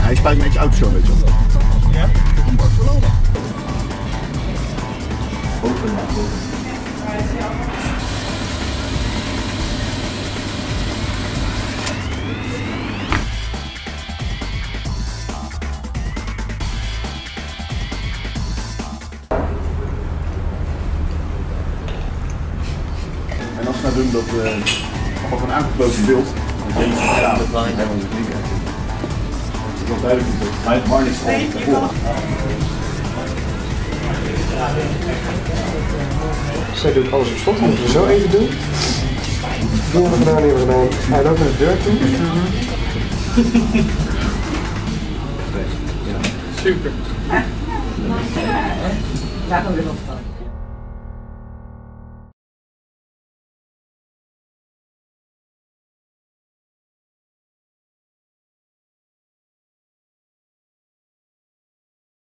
Hij spijt me iets oud zo, weet je wel. Ja? In Barcelona. Open naar boven. En als we nou doen dat we gewoon aangekozen beeld, dan denk je dat we het helemaal niet liggen. Ik wil duidelijk niet dat mijn harness al tevoren. Zij doet alles op slot, moeten we zo even doen. Doen we gedaan, hebben we gedaan. Hij loopt naar de deur toe. Super. Daar gaan we weer op staan.